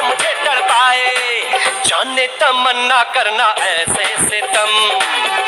प्यार मुझे तड़पाए, जाने तमन्ना करना ऐसे सितम।